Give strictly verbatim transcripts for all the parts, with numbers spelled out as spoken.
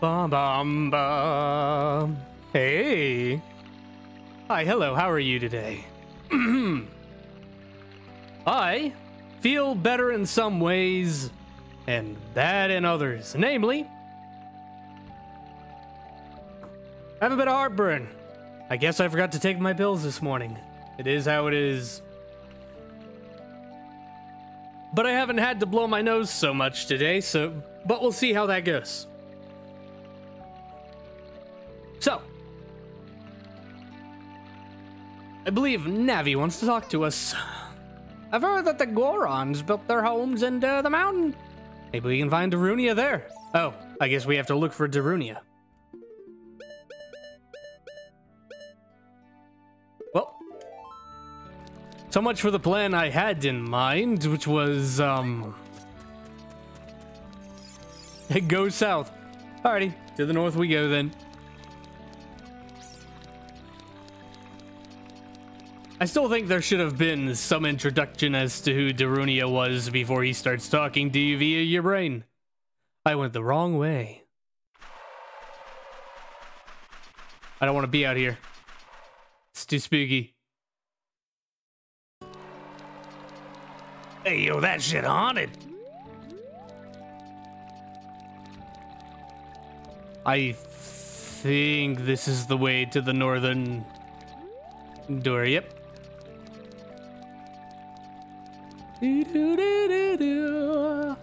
Bum bum bum. Hey. Hi, hello, how are you today? I feel better in some ways and bad in others. Namely, I have a bit of heartburn. I guess I forgot to take my pills this morning. It is how it is. But I haven't had to blow my nose so much today, so but we'll see how that goes. So, I believe Navi wants to talk to us. I've heard that the Gorons built their homes in uh, the mountain. Maybe we can find Darunia there. Oh, I guess we have to look for Darunia. Well, so much for the plan I had in mind, which was, um... go south. Alrighty, to the north we go then. I still think there should have been some introduction as to who Darunia was before he starts talking to you via your brain. I went the wrong way. I don't want to be out here. It's too spooky. Hey, yo, that shit haunted. I think this is the way to the northern door. Yep. Do, do, do, do, do.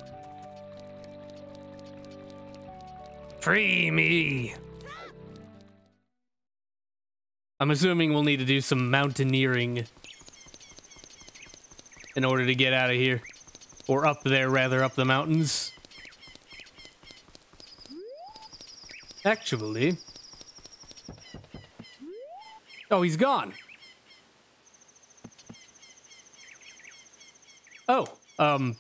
Free me. I'm assuming we'll need to do some mountaineering in order to get out of here, or up there rather, up the mountains. Actually, oh, he's gone. Oh, um,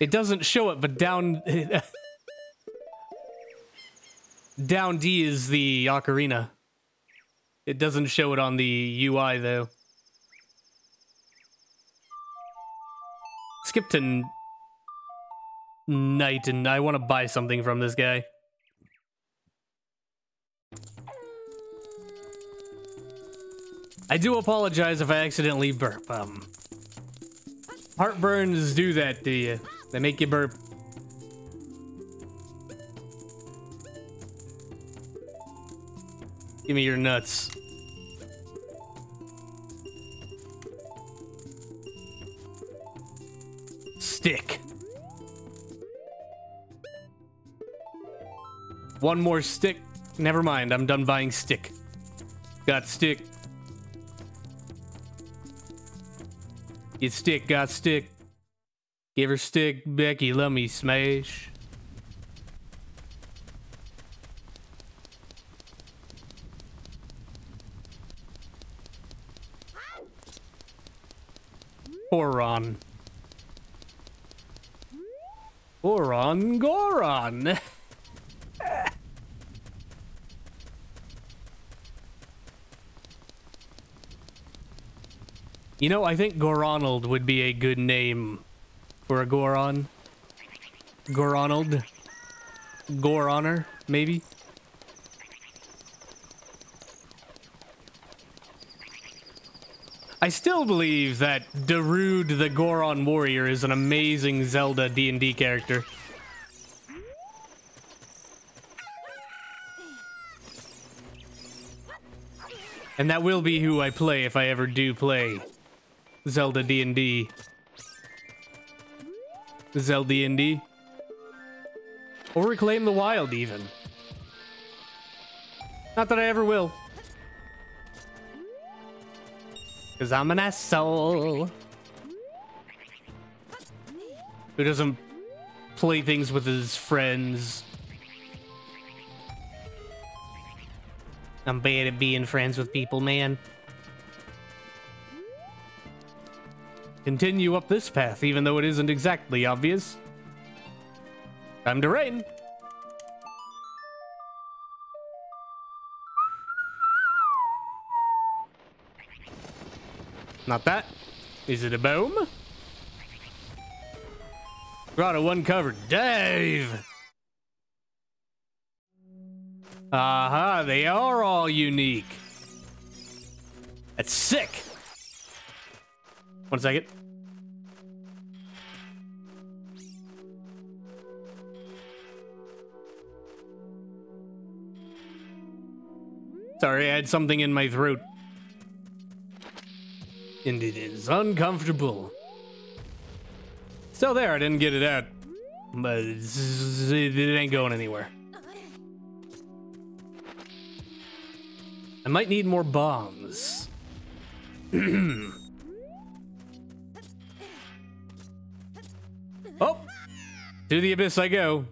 it doesn't show it, but down... down D is the Ocarina. It doesn't show it on the U I, though. Skip to night, and I want to buy something from this guy. I do apologize if I accidentally burp. Um... Heartburns do that to you. They make you burp. Give me your nuts. Stick. One more stick. Never mind, I'm done buying stick. Got stick. Get stick, got stick. Give her stick, Becky, let me smash. Goron. Goron, Goron. You know, I think Goronald would be a good name for a Goron. Goronald. Goronor, maybe? I still believe that Darude the Goron Warrior is an amazing Zelda D and D character. And that will be who I play if I ever do play Zelda D and D. Zelda D and D. Or Reclaim the Wild, even. Not that I ever will. Because I'm an asshole. Who doesn't play things with his friends. I'm bad at being friends with people, man. Continue up this path, even though it isn't exactly obvious. Time to rain. Not that. Is it a boom? Grotto uncovered. Dave! Aha, uh-huh, they are all unique. That's sick. One second. Sorry, I had something in my throat. And it is uncomfortable. Still there, I didn't get it out. But it ain't going anywhere. I might need more bombs. Oh! To the abyss I go.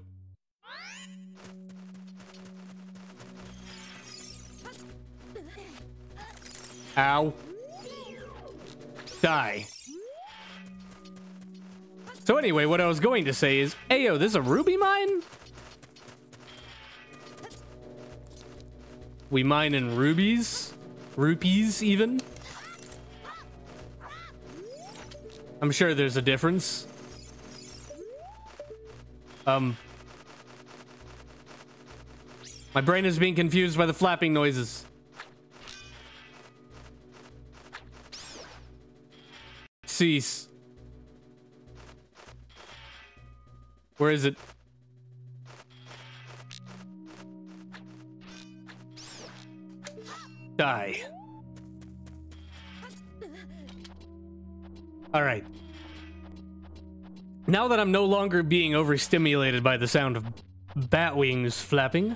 Ow. Die. So anyway, what I was going to say is, ayo, this is a ruby mine? We mine in rubies? Rupees, even? I'm sure there's a difference. Um. My brain is being confused by the flapping noises. Cease. Where is it? Die. All right. Now that I'm no longer being overstimulated by the sound of bat wings flapping,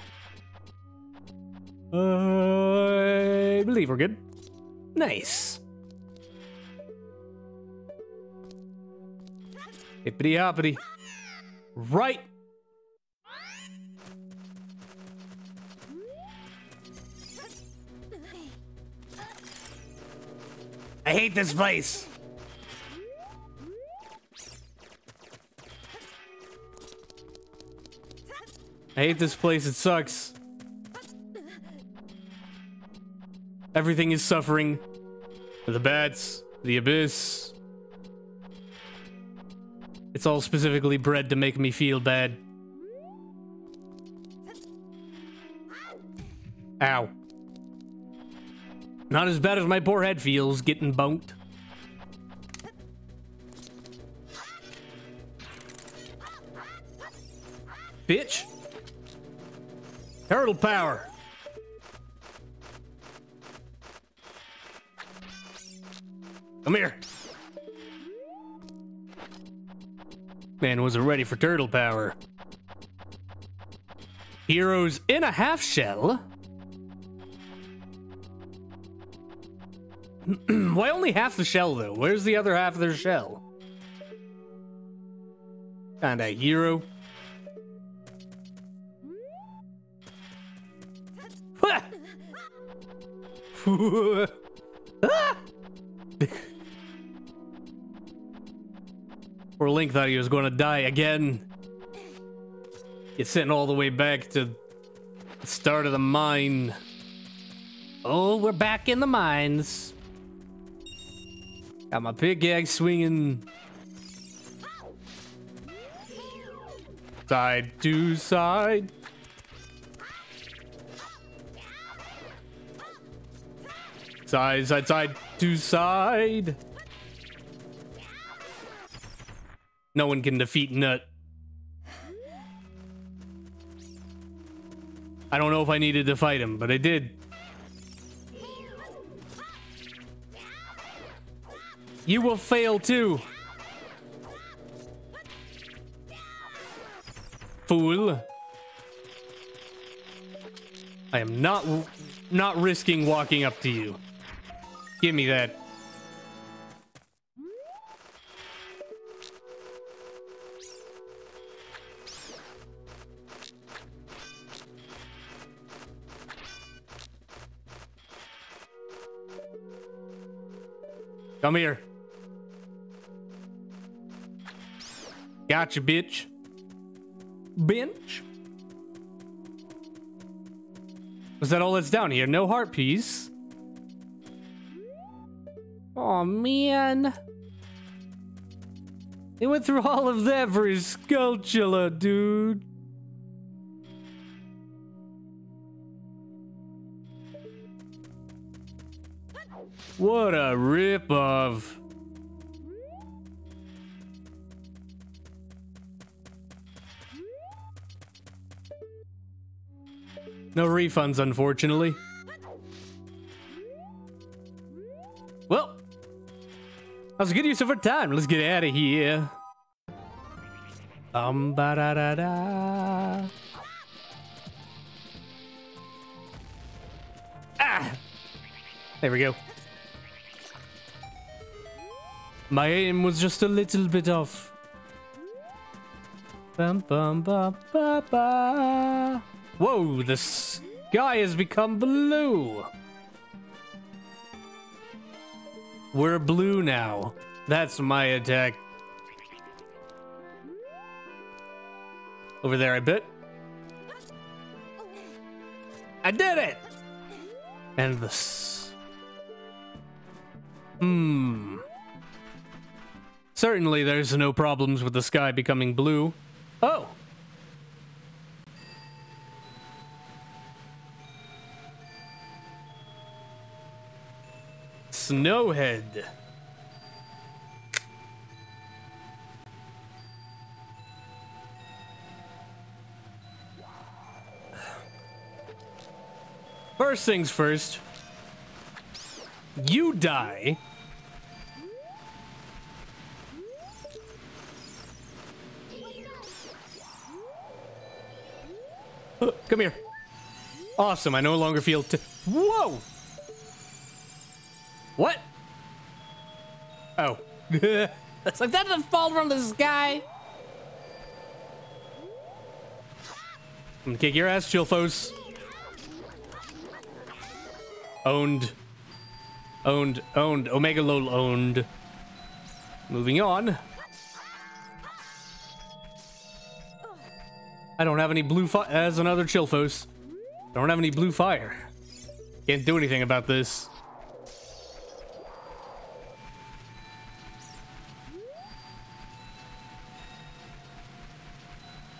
I believe we're good. Nice. Hippity hoppity. Right. I hate this place. I hate this place, it sucks. Everything is suffering. The bats, the abyss. It's all specifically bred to make me feel bad. Ow. Not as bad as my poor head feels getting bonked. Bitch. Turtle power. Come here. Man wasn't ready for turtle power. Heroes in a half shell? Why only half the shell, though? Where's the other half of their shell? Kinda hero. Poor Link thought he was going to die again. Get sent all the way back to the start of the mine. Oh, we're back in the mines. Got my pickaxe swinging. Side to side. Side, side, side to side. No one can defeat Nut. I don't know if I needed to fight him, but I did. You will fail too. Fool. I am not not risking walking up to you. Give me that. Come here. Gotcha, bitch. Bench. Was that all that's down here? No heart piece. Oh man. They went through all of that for his Skulltula, dude. What a rip of. No refunds, unfortunately. Well, that was a good use of our time. Let's get out of here. Um, ba da da da. Ah! There we go. My aim was just a little bit off. Bum, bum, ba, ba, ba. Whoa, the sky has become blue. We're blue now. That's my attack. Over there, I bet. I did it! And this. Hmm. Certainly there's no problems with the sky becoming blue. Oh! Snowhead. First things first. You die. Uh, come here. Awesome. I no longer feel t- Whoa! What? Oh. It's like that didn't fall from the sky. I'm gonna kick your ass, Chilfos. Owned. Owned. Owned. Omega Lol owned. Moving on. I don't have any blue fire. As another Chilfos. Don't have any blue fire. Can't do anything about this.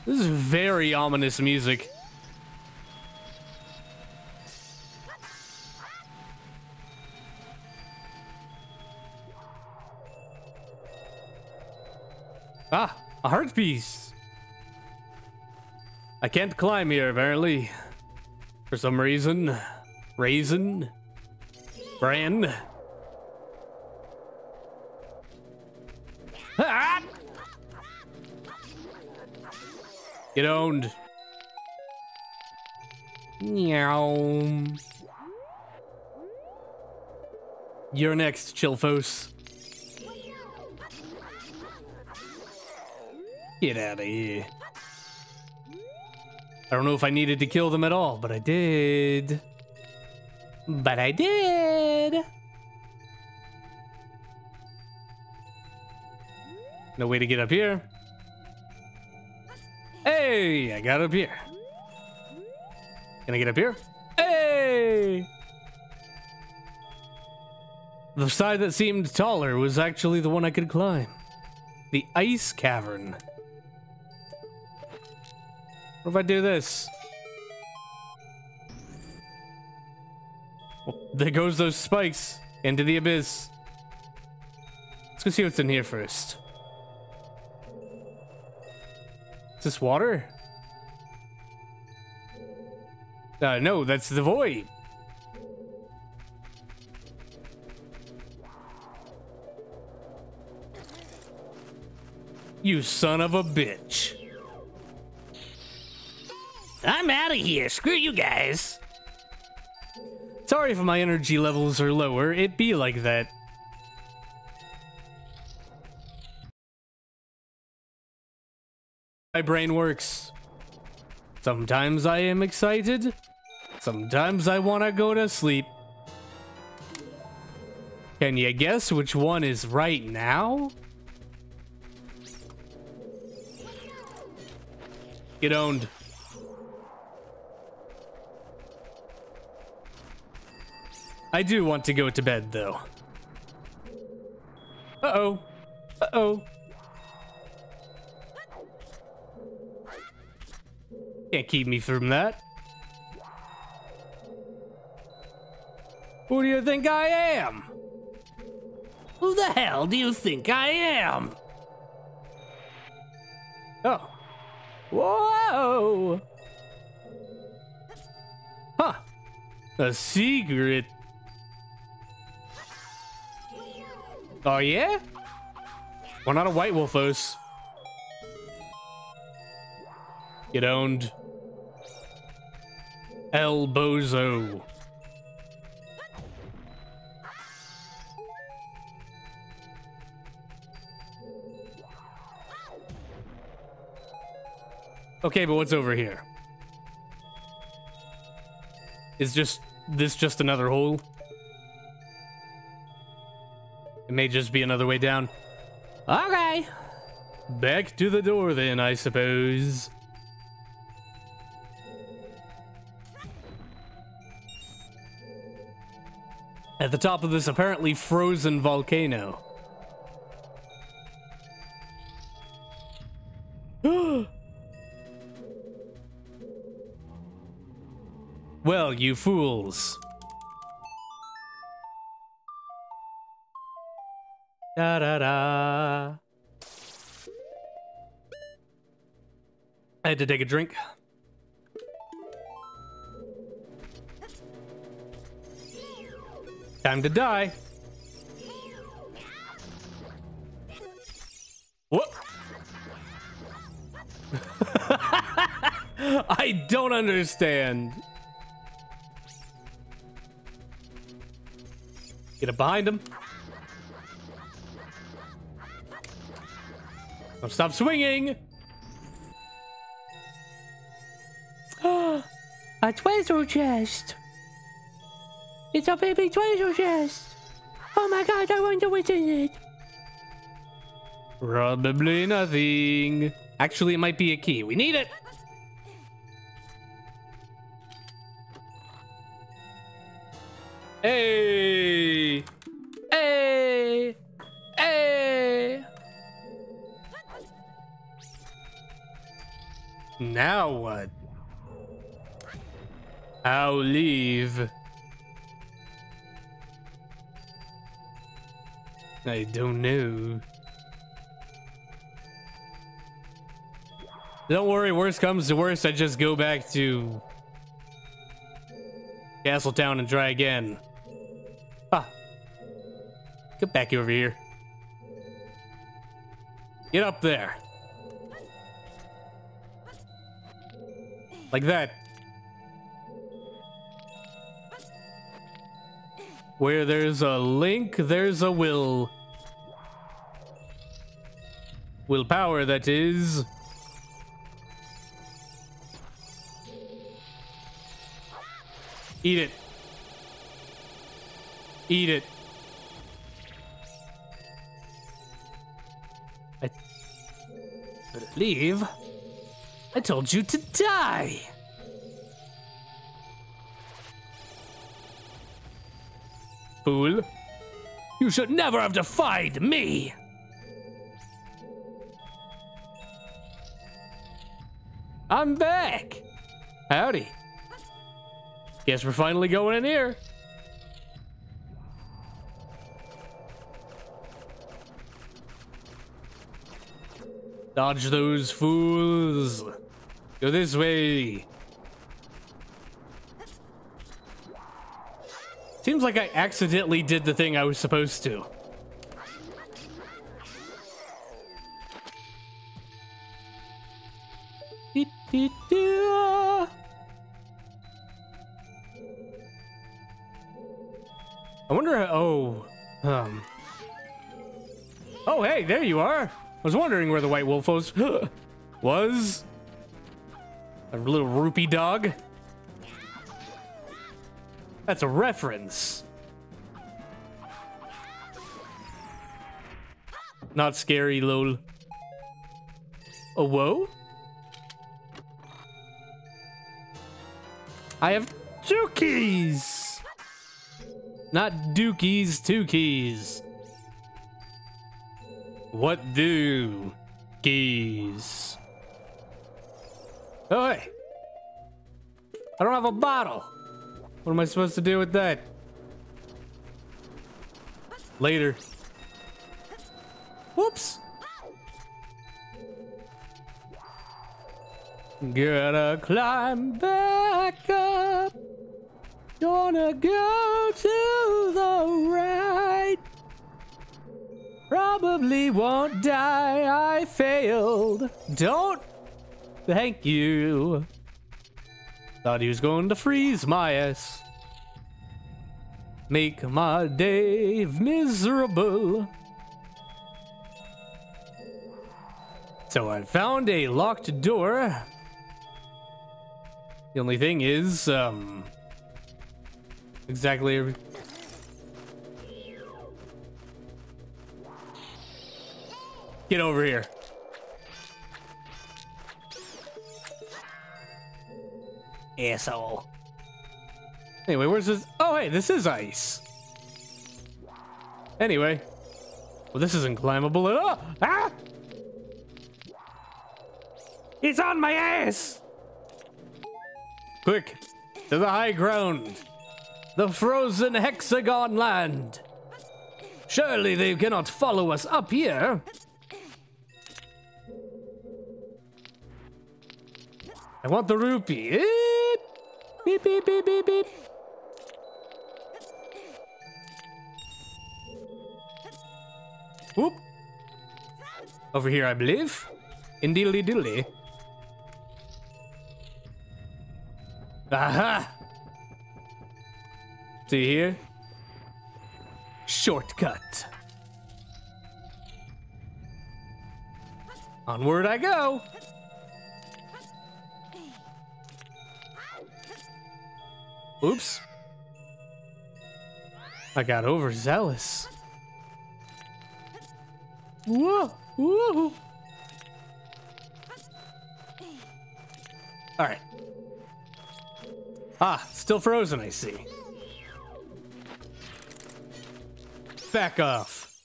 This is very ominous music. Ah, a heart piece. I can't climb here, apparently. For some reason. Raisin. Bran. Ah! Get owned. Meow. You're next, Chilfos. Get out of here. I don't know if I needed to kill them at all, but I did. But I did. No way to get up here. Hey, I got up here. Can I get up here? Hey! The side that seemed taller was actually the one I could climb. The ice cavern. What if I do this? Well, there goes those spikes into the abyss. Let's go see what's in here first. Is this water? Uh, no, that's the void. You son of a bitch. I'm out of here. Screw you guys. Sorry if my energy levels are lower. It be like that. My brain works. Sometimes I am excited. Sometimes I want to go to sleep. Can you guess which one is right now? Get owned. I do want to go to bed, though. Uh-oh. Uh-oh. Can't keep me from that. Who do you think I am? Who the hell do you think I am? Oh. Whoa! Huh. A secret. Oh, yeah? Why not a white Wolfos? Get owned. El Bozo. Okay, but what's over here? Is just this just another hole? It may just be another way down. Okay. Back to the door then, I suppose. At the top of this apparently frozen volcano. Well, you fools. Da da da. I had to take a drink. Time to die. What? I don't understand. Get it behind him. Don't stop swinging. A treasure chest. It's a baby treasure chest. Oh my god, I wonder what's in it. Probably nothing. Actually, it might be a key. We need it. Hey! Hey! Hey! Now what? I'll leave. I don't know. Don't worry, worst comes to worst, I just go back to Castletown and try again. Get back over here. Get up there. Like that. Where there's a link, there's a will. Willpower, that is. Eat it. Eat it. Leave? I told you to die! Fool. You should never have defied me! I'm back! Howdy. Guess we're finally going in here. Dodge those fools. Go this way. Seems like I accidentally did the thing I was supposed to. I wonder how... Oh. Um. Oh, hey, there you are. I was wondering where the white Wolfos was. A little rupee dog. That's a reference. Not scary, lol. Oh, whoa? I have two keys. Not dookies, two keys. What do keys? Oh, hey. I don't have a bottle. What am I supposed to do with that? Later. Whoops. Gonna climb back up. Gonna go to the right. Probably won't die. I failed. Don't. Thank you. Thought he was going to freeze my ass. Make my day miserable. So I found a locked door. The only thing is, um... exactly every... Get over here. Asshole. Anyway, where's this? Oh, hey, this is ice. Anyway. Well, this isn't climbable at all. Ah! It's on my ass! Quick, to the high ground. The frozen hexagon land. Surely they cannot follow us up here. I want the rupee. Beep, beep, beep, beep, beep, beep. Whoop. Over here, I believe. Indeedly doodly. Aha! See here? Shortcut. Onward I go. Oops. I got overzealous. Whoa! Whoa! Alright. Ah, still frozen, I see. Back off.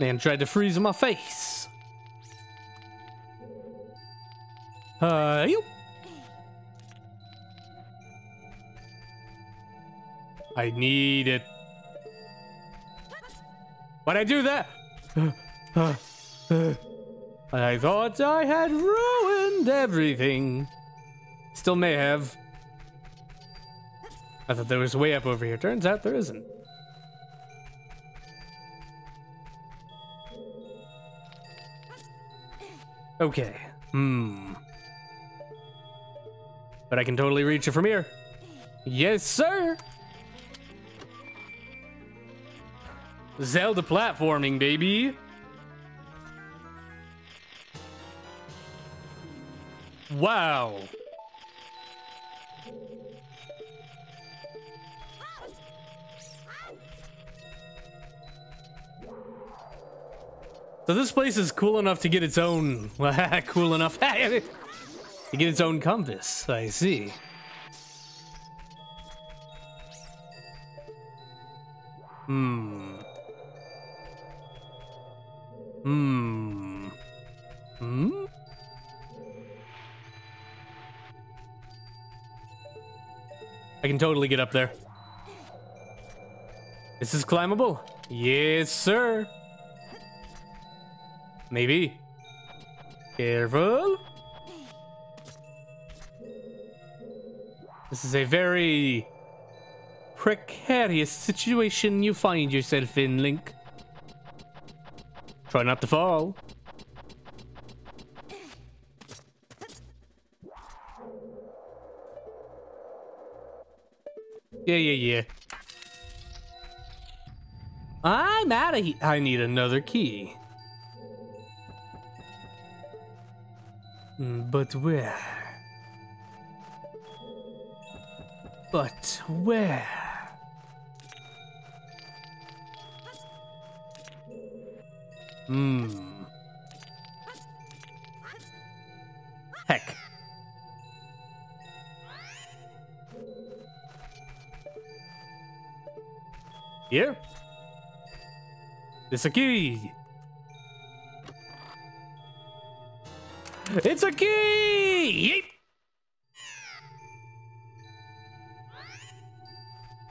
Man tried to freeze my face. Uh, you. I need it. Why'd I do that? Uh, uh, uh. I thought I had ruined everything. Still may have. I thought there was way up over here. Turns out there isn't. Okay. Hmm. But I can totally reach it from here. Yes, sir. Zelda platforming, baby. Wow. So this place is cool enough to get its own... cool enough to get its own compass, I see. Hmm. Hmm. Hmm? I can totally get up there. This is climbable? Yes, sir. Maybe. Careful. This is a very precarious situation you find yourself in, Link. Try not to fall. Yeah, yeah, yeah. I'm out of here. I need another key. But where? But where? Hmm. Heck. Here? This a key. It's a key! Yeep.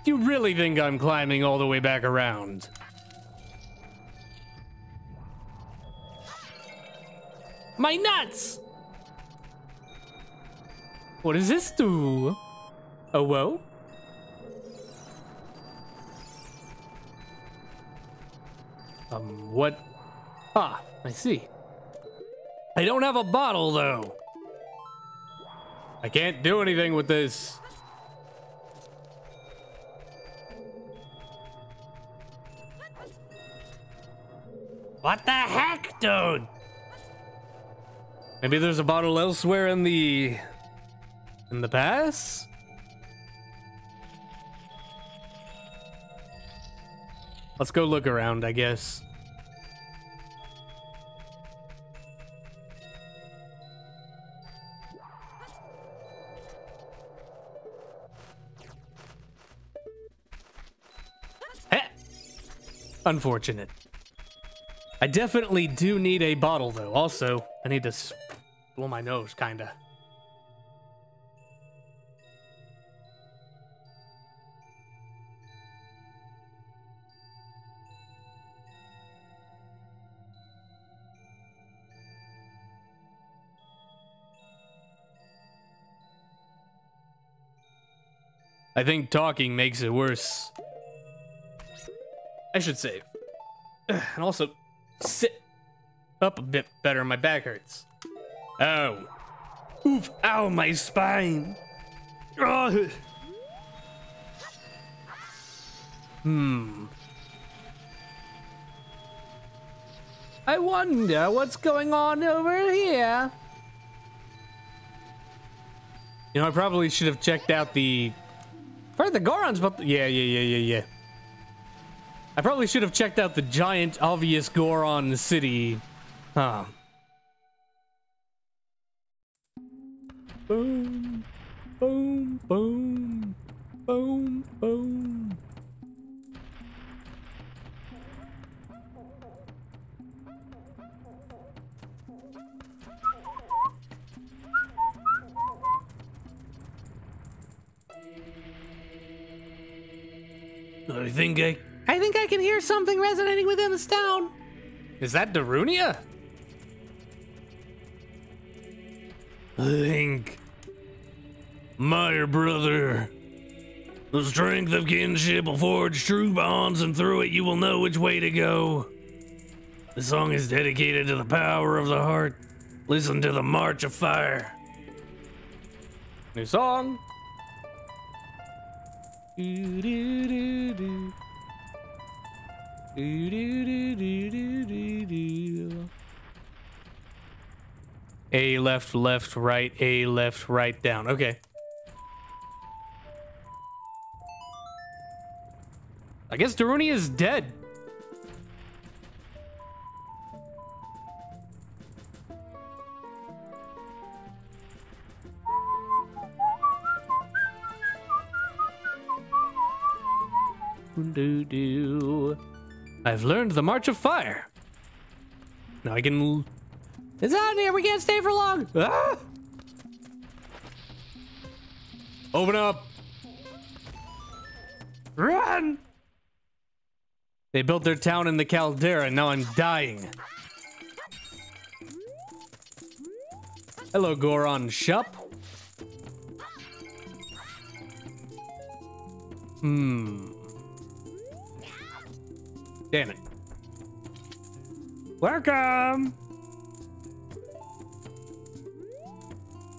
You really think I'm climbing all the way back around? My nuts! What does this do? Oh, whoa. Um, what? Ah, I see. I don't have a bottle, though. I can't do anything with this. What the heck, dude? Maybe there's a bottle elsewhere in the... in the pass? Let's go look around, I guess. Heh! Unfortunate. I definitely do need a bottle, though. Also, I need to blow my nose, kinda. I think talking makes it worse. I should save. And also, sit up a bit better. My back hurts. Oh. Oof. Ow, my spine. Oh. Hmm. I wonder what's going on over here. You know, I probably should have checked out the... Heard the Gorons, but yeah, yeah, yeah, yeah, yeah. I probably should have checked out the giant, obvious Goron city. Huh. Boom, boom, boom, boom, boom. I think I... I think I can hear something resonating within this town. Is that Darunia? I think... my brother. The strength of kinship will forge true bonds, and through it you will know which way to go. The song is dedicated to the power of the heart. Listen to the March of Fire. New song. Do, do, do, do. Do, do, do, do, do, do. A left, left, right, A left, right, down. Okay. I guess Darunia is dead. Do-do. I've learned the March of Fire. Now I can... L it's out here. We can't stay for long. Ah! Open up. Run. They built their town in the caldera, and now I'm dying. Hello, Goron Shop. Hmm. Damn it. Welcome!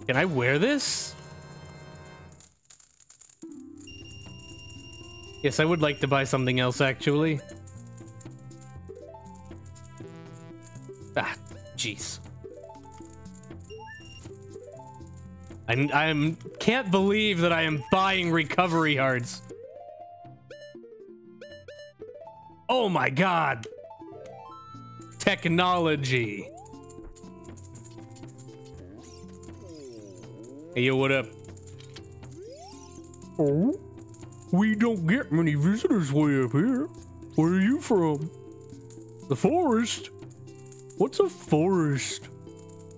Can I wear this? Yes, I would like to buy something else, actually. Ah, jeez. I I'm, can't believe that I am buying recovery hearts. Oh my god! Technology! Hey, yo, what up? Oh, we don't get many visitors way up here. Where are you from? The forest? What's a forest?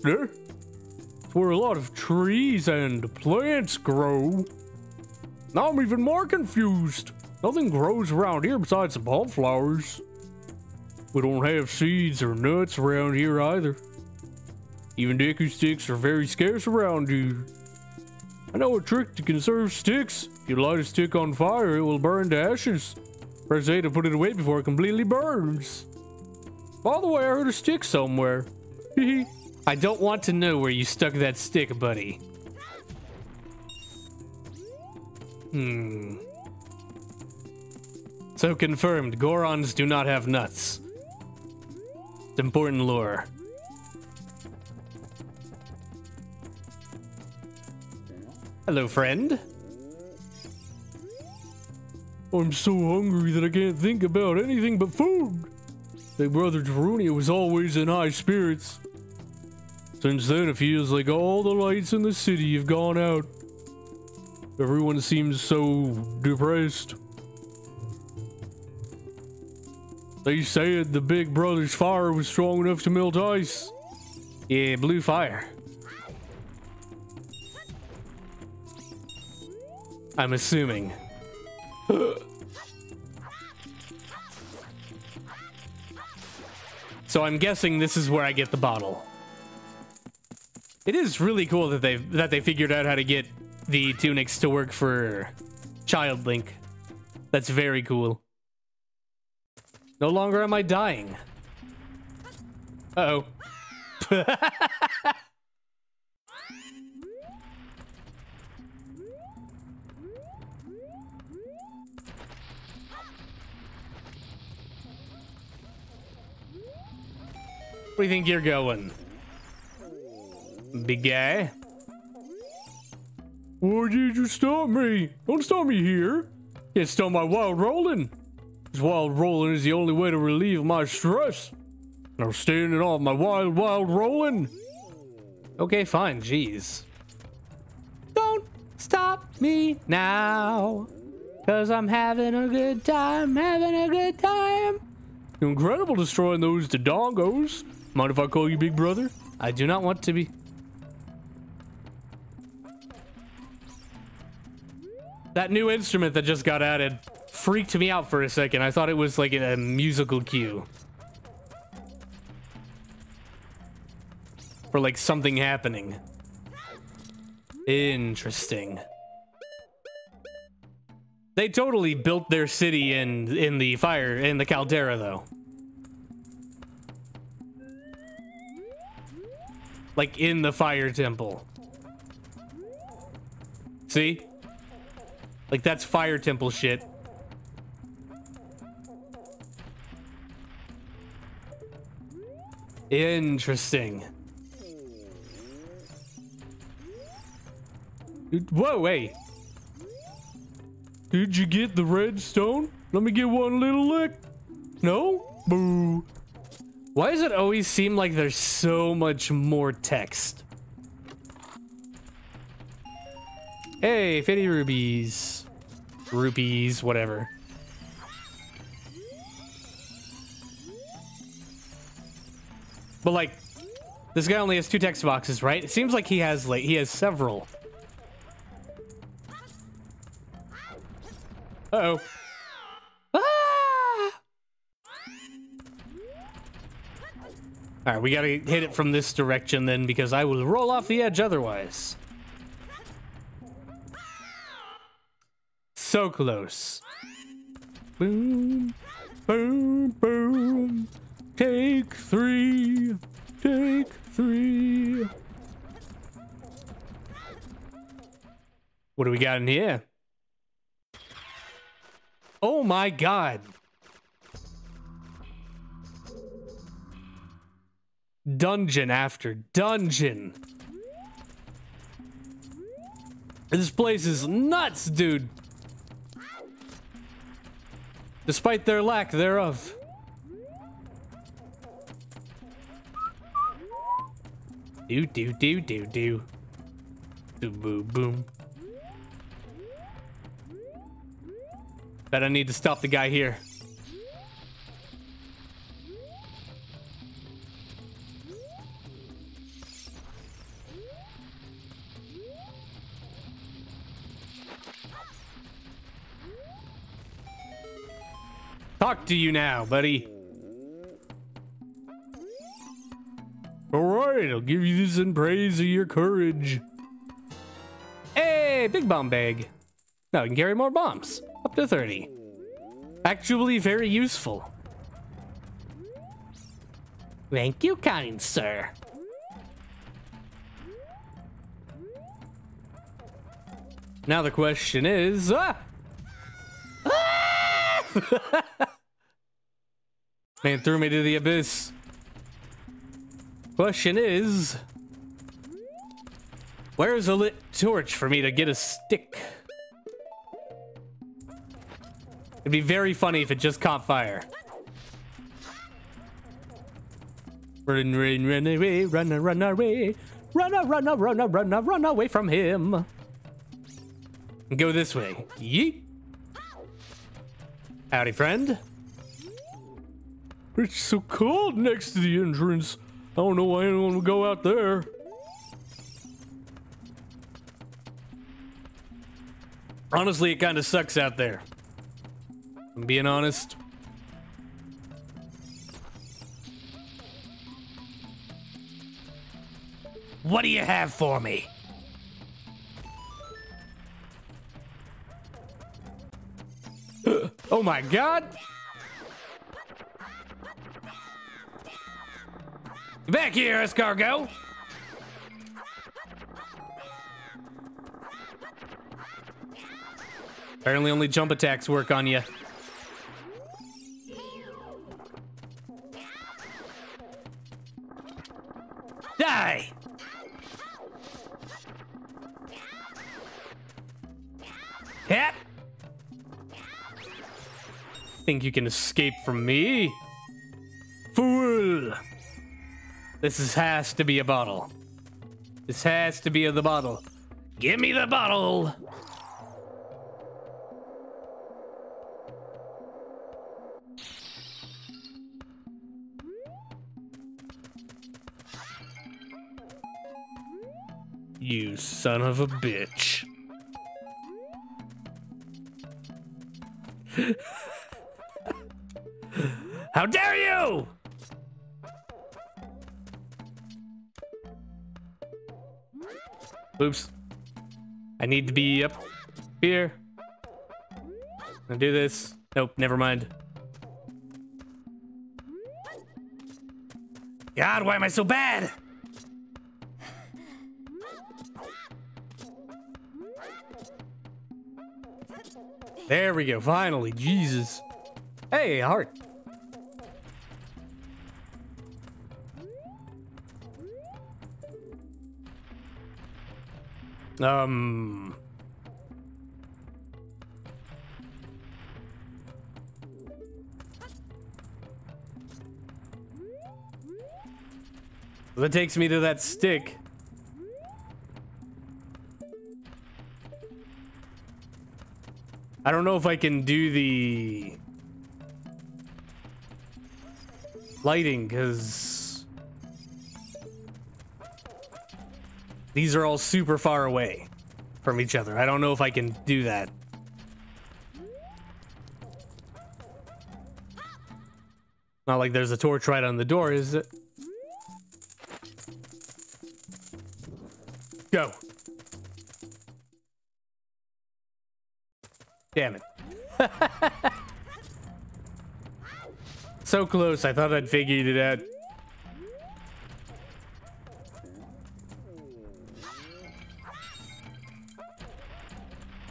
There? It's where a lot of trees and plants grow. Now I'm even more confused. Nothing grows around here besides the wildflowers. We don't have seeds or nuts around here either. Even Deku sticks are very scarce around you. I know a trick to conserve sticks. If you light a stick on fire, it will burn to ashes. Press A to put it away before it completely burns. By the way, I heard a stick somewhere. I don't want to know where you stuck that stick, buddy. Hmm. So confirmed, Gorons do not have nuts. It's important lore. Hello, friend. I'm so hungry that I can't think about anything but food. Big brother Darunia was always in high spirits. Since then, it feels like all the lights in the city have gone out. Everyone seems so depressed. They said the big brother's fire was strong enough to melt ice. Yeah, blue fire. I'm assuming. So I'm guessing this is where I get the bottle. It is really cool that they that they figured out how to get the tunics to work for Child Link. That's very cool. No longer am I dying. Uh-oh. Where do you think you're going, big guy? Why did you stop me? Don't stop me here. You stole my wild rolling. This wild rolling is the only way to relieve my stress. I'm standing off my wild, wild rolling. Okay, fine. Jeez. Don't stop me now, cause I'm having a good time, having a good time. You're incredible destroying those Dodongos. Mind if I call you big brother? I do not want to be. That new instrument that just got added freaked me out for a second. I thought it was like a musical cue. Or like something happening. Interesting. They totally built their city in in the fire, in the caldera though. Like in the fire temple. See? Like that's fire temple shit. Interesting. Whoa, wait. Did you get the redstone? Let me get one little lick. No? Boo. Why does it always seem like there's so much more text? Hey, fifty rubies. Rupees, whatever. But like, this guy only has two text boxes, right? It seems like he has like he has several. Uh-oh. Ah! All right, we gotta hit it from this direction then, because I will roll off the edge otherwise. So close. Boom, boom, boom. Take three, take three. What do we got in here? Oh my god. Dungeon after dungeon. This place is nuts, dude. Despite their lack thereof. Do do do do do. Do boom boom. Bet I need to stop the guy here. Talk to you now, buddy. All right, I'll give you this in praise of your courage. Hey, big bomb bag. Now I can carry more bombs, up to thirty. Actually very useful. Thank you, kind sir. Now the question is... Ah! Ah! Man threw me to the abyss. Question is... Where's a lit torch for me to get a stick? It'd be very funny if it just caught fire. Run, run, run away, run, run away, run, run, run, run, run, run away from him. Go this way. Yeet. Howdy, friend. It's so cold next to the entrance. I don't know why anyone would go out there. Honestly, it kind of sucks out there. I'm being honest. What do you have for me? Oh my god! Back here, Escargo! Apparently only jump attacks work on you. Die! Yep. Think you can escape from me? Fool! This is, has to be a bottle. This has to be the bottle. Give me the bottle! You son of a bitch. How dare you! Oops. I need to be up here. I'll do this. Nope, never mind. God, why am I so bad? There we go, finally, Jesus. Hey, heart. Um. That takes me to that stick. I don't know if I can do the lighting because these are all super far away from each other. I don't know if I can do that. Not like there's a torch right on the door, is it? Go. Damn it. So close, I thought I'd figured it out.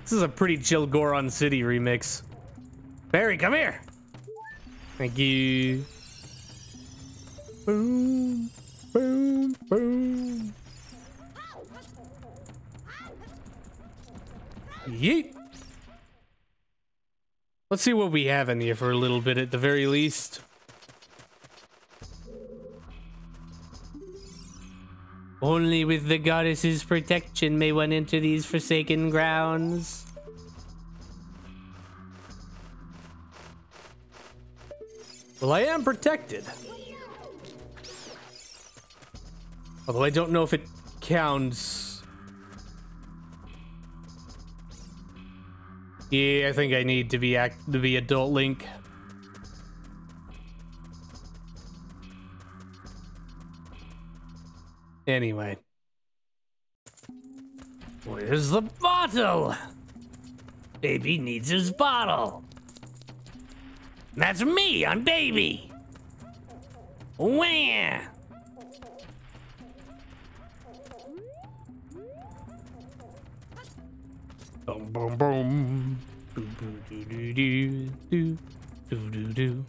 This is a pretty chill Goron City remix. Barry, come here! Thank you. Boom, boom, boom. Yeet! Let's see what we have in here for a little bit at the very least. Only with the goddess's protection may one enter these forsaken grounds. Well, I am protected. Although I don't know if it counts. Yeah, I think I need to be act to be adult Link. Anyway. Where's the bottle? Baby needs his bottle. That's me, I'm Baby. Where? Boom, boom, boom. Do, do, do, do, do, do, do, do.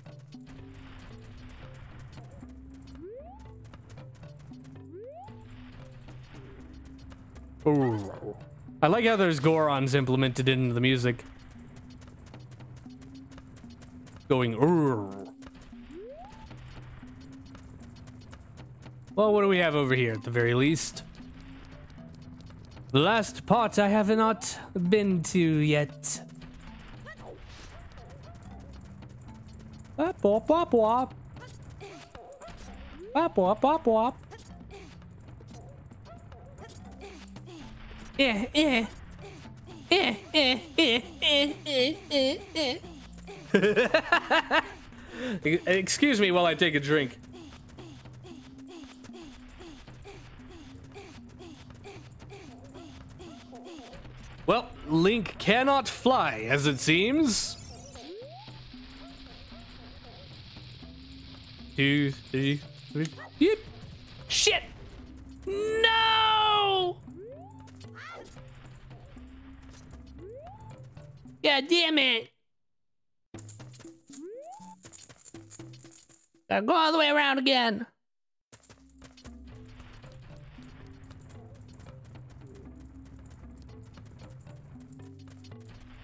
Ooh. I like how there's Gorons implemented into the music. Going, ooh. Well, what do we have over here at the very least? The last part I have not been to yet. Bop, bop, bop, bop. Bop, bop, bop, bop. Eh, eh. Eh, eh, eh, eh, eh, eh, eh. Excuse me while I take a drink. Well, Link cannot fly, as it seems. Two, three, three. Yep. Shit! No! God damn it! Gotta go all the way around again.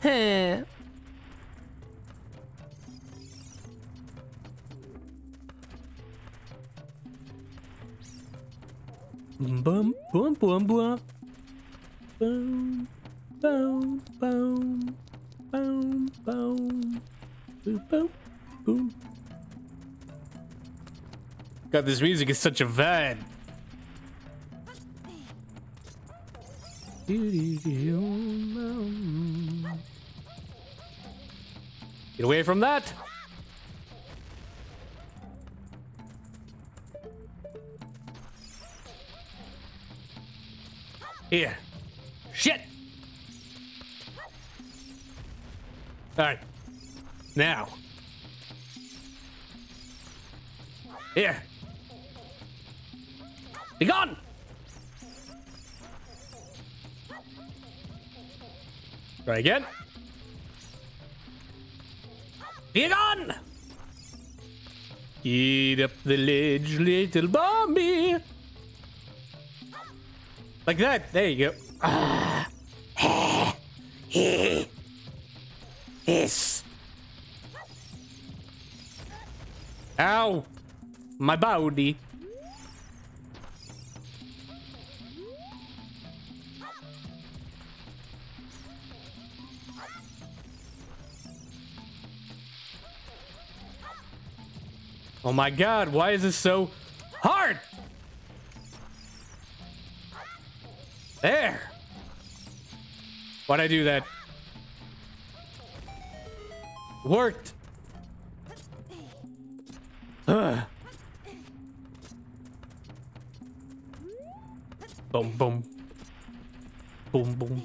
Huh. Boom, boom, boom, boom. Boom, boom, boom. Boom, boom. Boom, boom, boom. God, this music is such a vibe. Get away from that. Here. Shit. All right. Now. Here. Be gone! Try again. Be gone! Get up the ledge, little Bobby. Like that. There you go. Ah. Hiss. Ow. My body. Oh my God, why is this so hard? There. Why'd I do that? Worked. Ugh. Boom, boom. Boom, boom.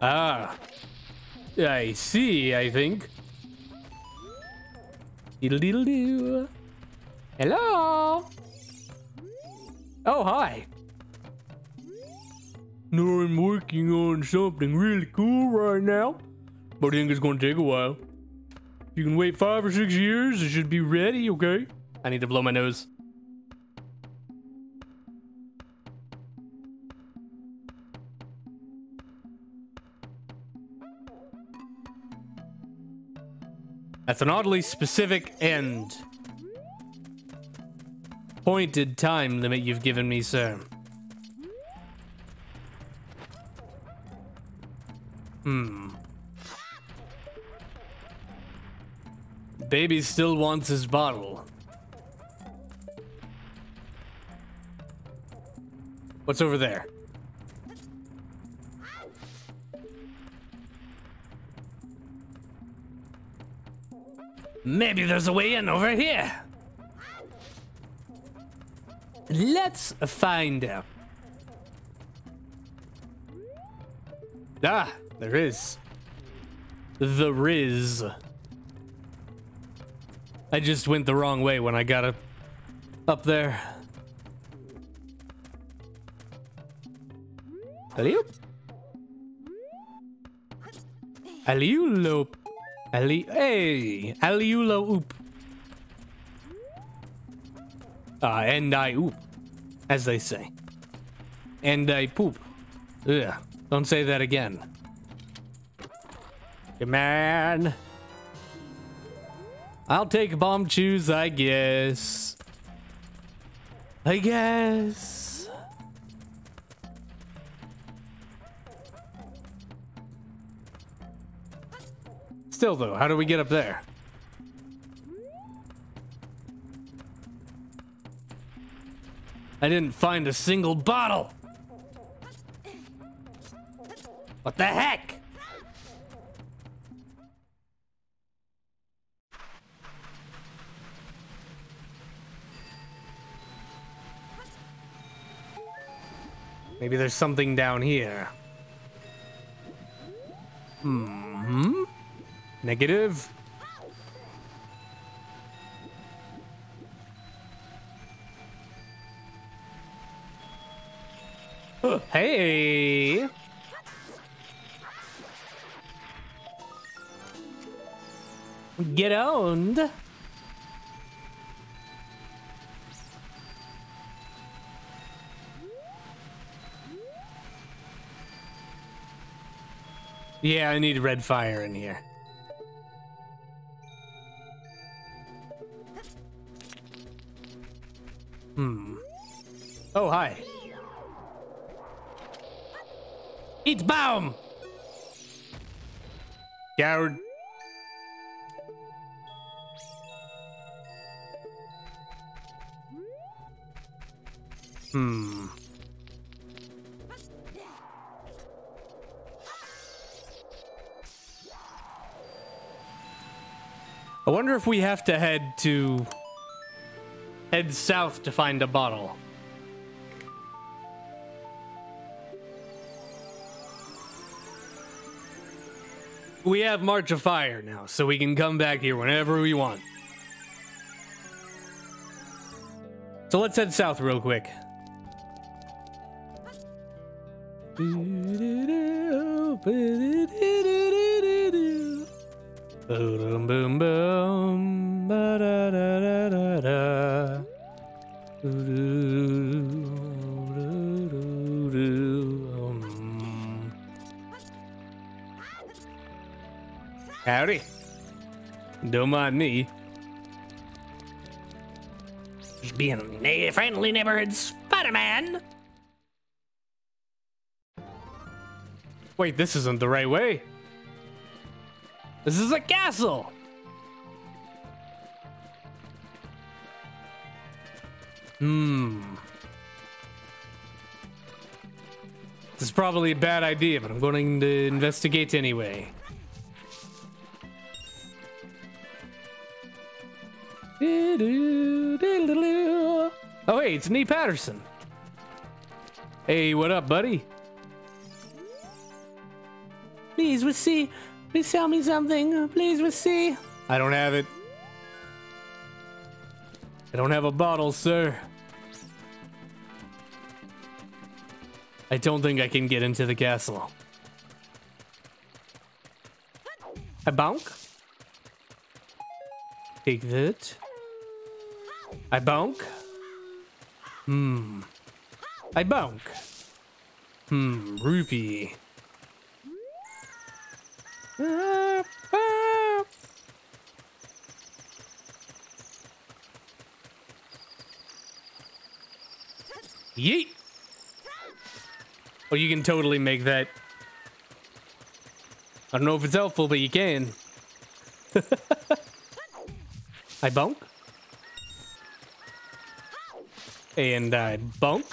Ah. I see, I think. Diddle diddle do. Hello. Oh, hi. No, I'm working on something really cool right now, but I think it's gonna take a while. You can wait five or six years, it should be ready, okay? I need to blow my nose. That's an oddly specific end. Pointed time limit you've given me, sir. Hmm. Baby still wants his bottle. What's over there? Maybe there's a way in over here. Let's find out. Ah, there is. The Riz. I just went the wrong way when I got up, up there. Alley-oop. Alley-oop. Alley, hey, alley-oop. Uh, and I oop, as they say. And I poop. Ugh, don't say that again. Come on. I'll take bomb chews, I guess. I guess. Still though, how do we get up there? I didn't find a single bottle. What the heck? Maybe there's something down here. Mm-hmm. Negative. Oh, hey. Get owned. Yeah, I need red fire in here. Hmm. Oh, hi. Eat Baum! Coward. Hmm. I wonder if we have to head to head south to find a bottle. We have March of Fire now, so we can come back here whenever we want. So let's head south real quick. Boom, boom, boom, da da da da da. Howdy. Don't mind me. He's being a friendly neighborhood Spider-Man. Wait, this isn't the right way. This is a castle. Hmm. This is probably a bad idea, but I'm going to investigate anyway. Oh, hey, it's Nee Patterson. Hey, what up, buddy? Please, we see. Please sell me something. Please, we see. I don't have it. I don't have a bottle, sir. I don't think I can get into the castle. A bonk. Take that. I bonk. Hmm. I bonk. Hmm. Rupee. Uh, uh. Yeet. Oh, you can totally make that. I don't know if it's helpful, but you can. I bonk. And I bonk.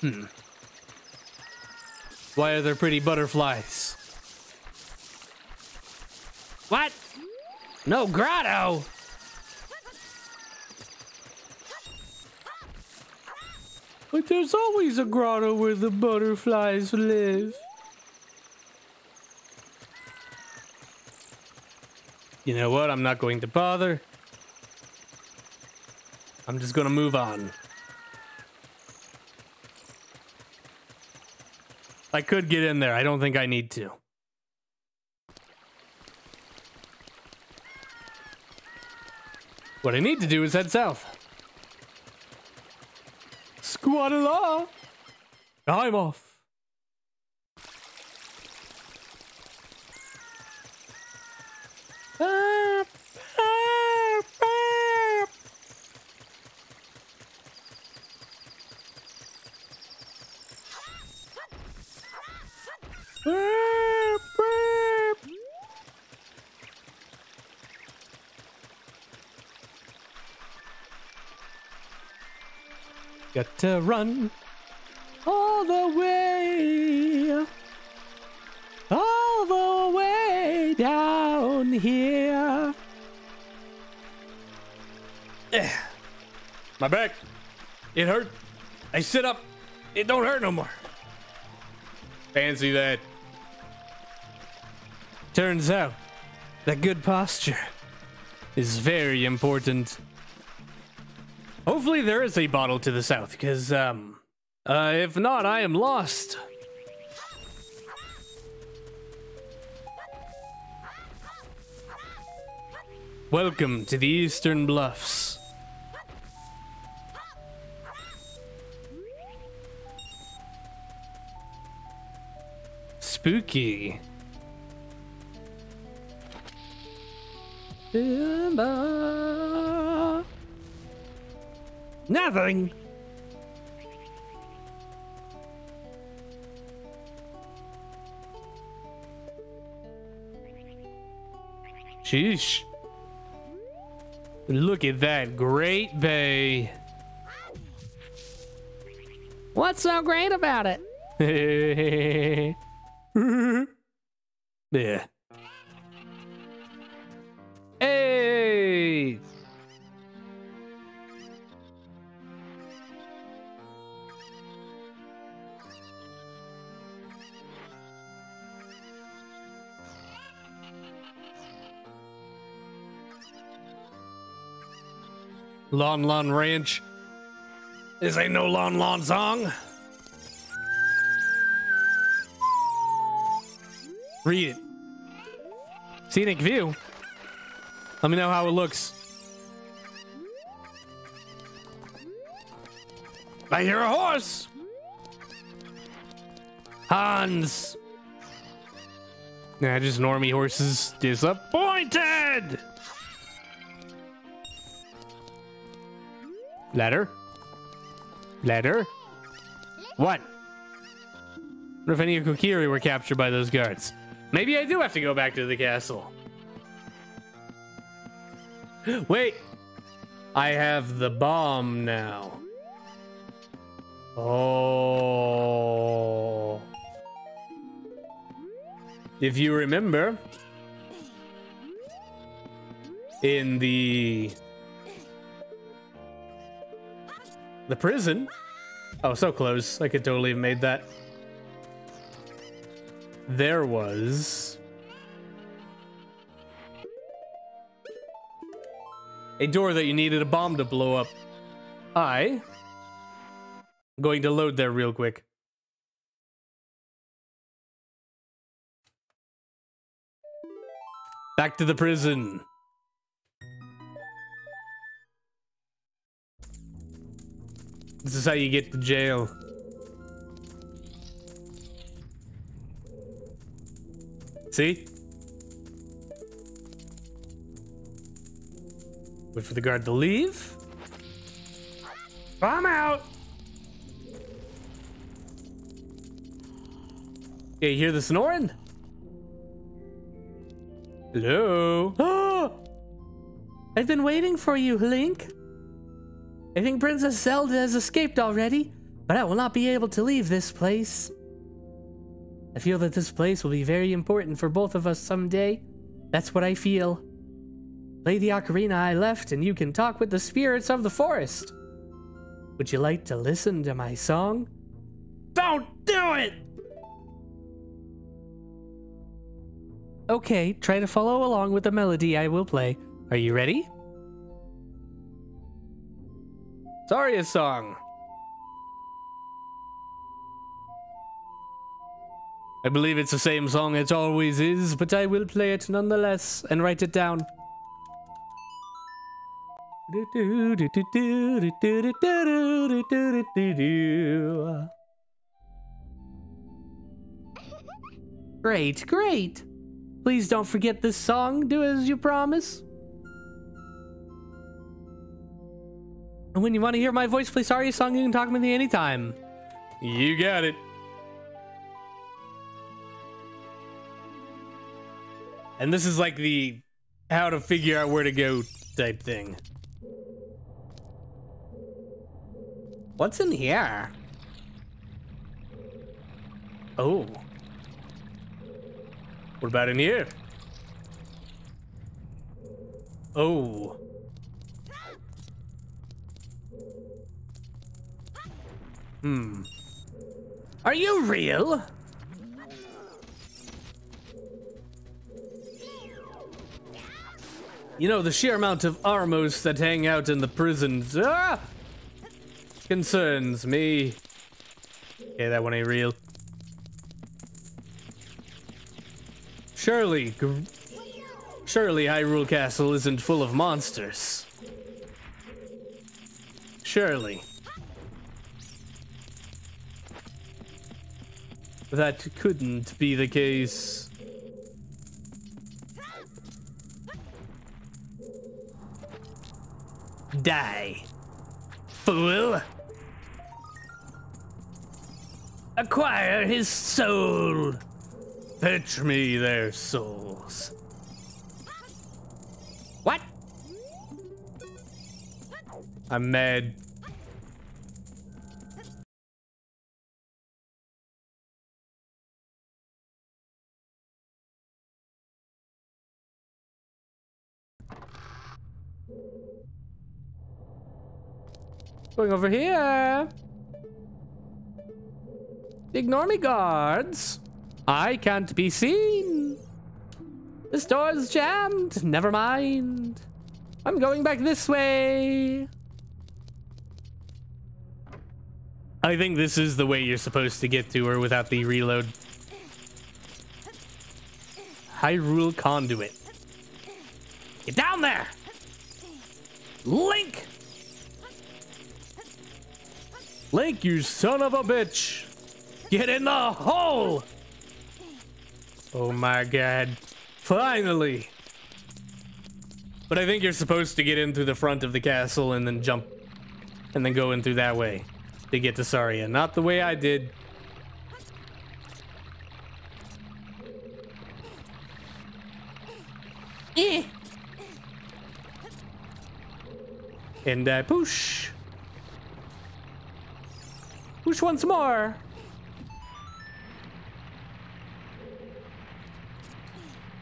Hmm. Why are there pretty butterflies? What? No grotto! But there's always a grotto where the butterflies live. You know what? I'm not going to bother. I'm just going to move on. I could get in there. I don't think I need to. What I need to do is head south. Squadala! I'm off. Got to run all the way, all the way down here. Eh, my back, it hurt. I sit up, it don't hurt no more. Fancy that. Turns out that good posture is very important. Hopefully there is a bottle to the south, because um, uh, if not, I am lost. Welcome to the Eastern Bluffs. Spooky. Nothing. Sheesh. Look at that Great Bay. What's so great about it? Yeah. Hey. Lon Lon Ranch. This ain't no Lon Lon song. Read it. Scenic view. Let me know how it looks. I hear a horse. Hans. Nah, just normie horses. Disappointed. Letter. Letter. What? I wonder if any of Kokiri were captured by those guards. Maybe I do have to go back to the castle. Wait. I have the bomb now. Oh. If you remember, in the... the prison. Oh, so close. I could totally have made that. There was a door that you needed a bomb to blow up. I'm going to load there real quick. Back to the prison. This is how you get to jail. See? Wait for the guard to leave. I'm out. Okay, you hear the snoring? Hello? I've been waiting for you, Link. I think Princess Zelda has escaped already, but I will not be able to leave this place. I feel that this place will be very important for both of us someday. That's what I feel. Play the ocarina I left, and you can talk with the spirits of the forest. Would you like to listen to my song? Don't do it! Okay, try to follow along with the melody I will play. Are you ready? Saria's song. I believe it's the same song it always is, but I will play it nonetheless and write it down. Great, great. Please don't forget this song. Do as you promise. And when you want to hear my voice play Saria's song, you can talk to me anytime. You got it. And this is like the how to figure out where to go type thing. What's in here? Oh. What about in here? Oh. Hmm. Are you real? You know, the sheer amount of Armos that hang out in the prisons ah, concerns me. Okay, that one ain't real. Surely, surely Hyrule Castle isn't full of monsters. Surely. That couldn't be the case. Die, fool. Acquire his soul. Fetch me their souls. What? I'm mad. Going over here. Ignore me, guards. I can't be seen. This door's jammed. Never mind. I'm going back this way. I think this is the way you're supposed to get to her without the reload. Hyrule Conduit. Get down there. Link. Link, you son of a bitch! Get in the hole! Oh my god. Finally! But I think you're supposed to get in through the front of the castle and then jump. And then go in through that way to get to Saria. Not the way I did. Eh. And I push. Push once more.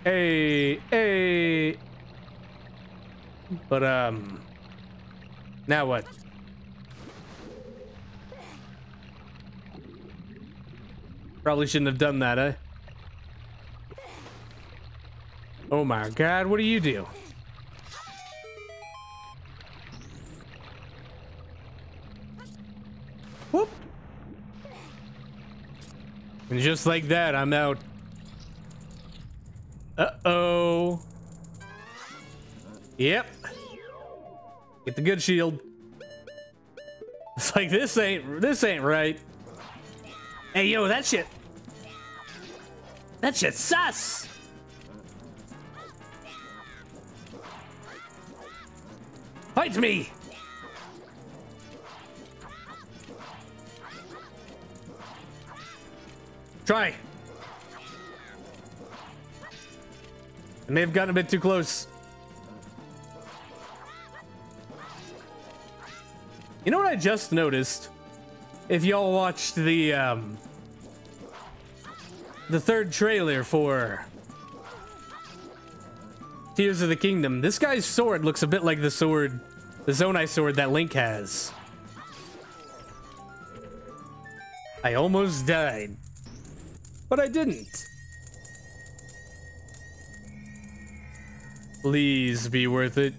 Hey, hey. But, um, now what? Probably shouldn't have done that, eh? Oh my god, what do you do? Whoop. And just like that, I'm out. Uh-oh. Yep. Get the good shield. It's like this ain't this ain't right. Hey yo, that shit. That shit's sus. Fight me. Try. I may have gotten a bit too close. You know what I just noticed? If y'all watched the um, the third trailer for Tears of the Kingdom, this guy's sword looks a bit like the sword, the Zonai sword that Link has. I almost died, but I didn't. Please be worth it.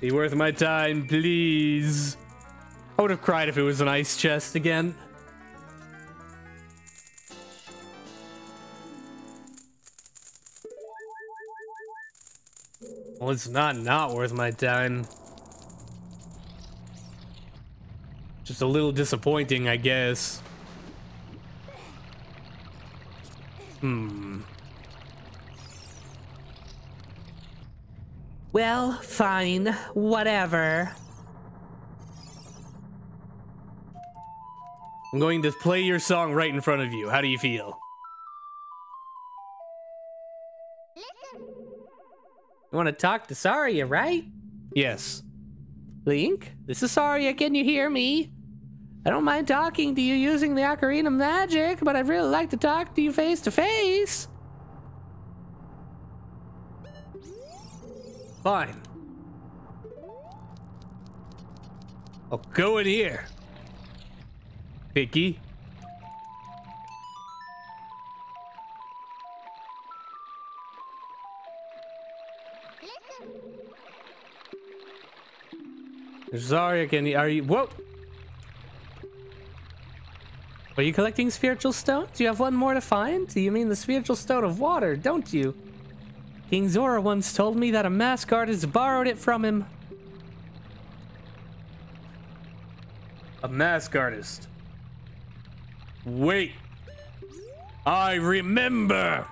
Be worth my time, please. I would have cried if it was an ice chest again. Well, it's not not worth my time. Just a little disappointing, I guess. Hmm. Well, fine, whatever. I'm going to play your song right in front of you. How do you feel? You want to talk to Saria, right? Yes. Link, this is Saria. Can you hear me? I don't mind talking to you using the Ocarina magic, but I'd really like to talk to you face to face. Fine. I'll go in here. Picky. Zarya, can you, are you, whoa. Are you collecting spiritual stones? Do you have one more to find? You mean the spiritual stone of water, don't you? King Zora once told me that a masked artist borrowed it from him. A masked artist. Wait. I remember.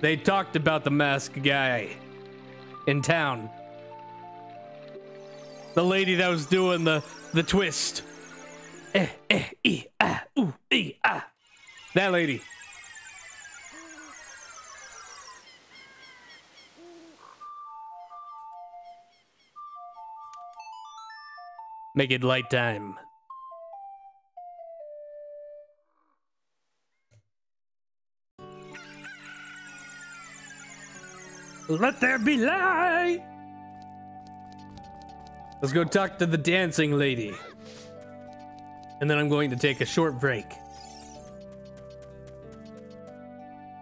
They talked about the masked guy in town. The lady that was doing the the twist. Eh, eh, e, ah, ooh, e, ah. That lady. Make it light time. Let there be light! Let's go talk to the dancing lady. And then I'm going to take a short break.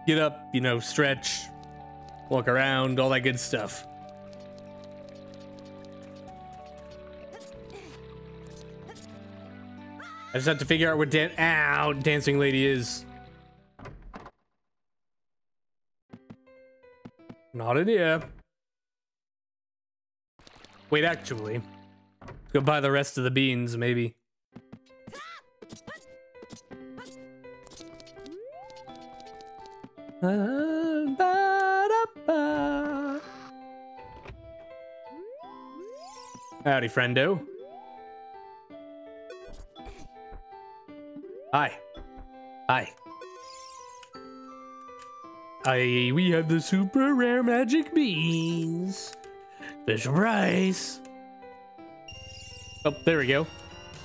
Get up, you know, stretch, walk around, all that good stuff. I just have to figure out where Dan- Ow, dancing lady is. Not in here. Wait, actually. Let's go buy the rest of the beans, maybe. Howdy, friendo. Hi. Hi. Aye, we have the super rare magic beans. Special price. Oh, there we go. I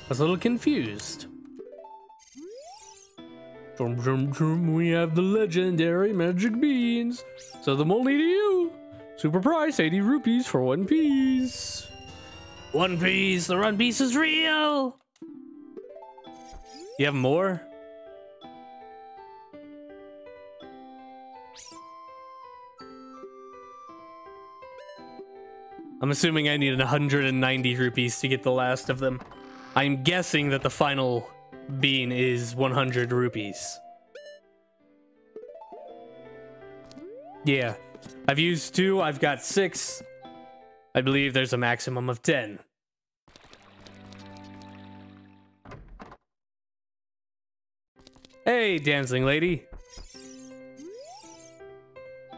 was a little confused. Drum, drum, drum, we have the legendary magic beans. So them only to you. Super price, eighty rupees for one piece. One piece, the one piece is real. You have more? I'm assuming I needed one hundred ninety rupees to get the last of them. I'm guessing that the final bean is one hundred rupees. Yeah, I've used two, I've got six. I believe there's a maximum of ten. Hey, dancing lady.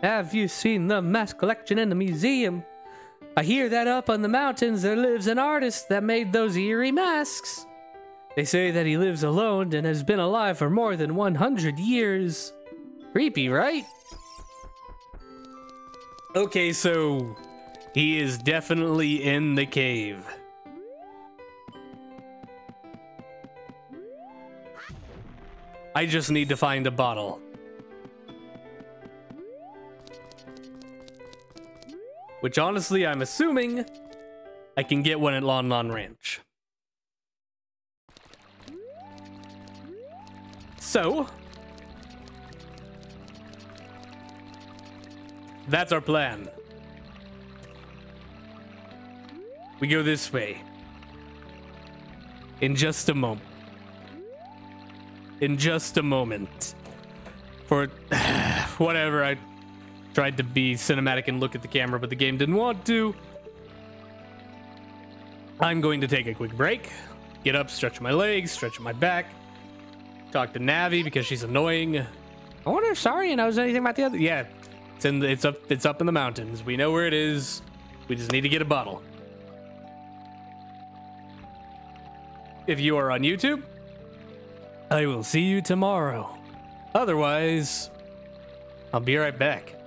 Have you seen the mask collection in the museum? I hear that up on the mountains there lives an artist that made those eerie masks. They say that he lives alone and has been alive for more than one hundred years. Creepy, right? Okay, so he is definitely in the cave. I just need to find a bottle. which honestly, I'm assuming I can get one at Lon Lon Ranch. So that's our plan. We go this way in just a moment. In just a moment. For whatever, I tried to be cinematic and look at the camera, but the game didn't want to. I'm going to take a quick break, get up, stretch my legs, stretch my back, talk to Navi because she's annoying. I wonder if Saria knows anything about the other. Yeah, it's in the, it's up it's up in the mountains. We know where it is. We just need to get a bottle. If you are on YouTube, I will see you tomorrow. Otherwise, I'll be right back.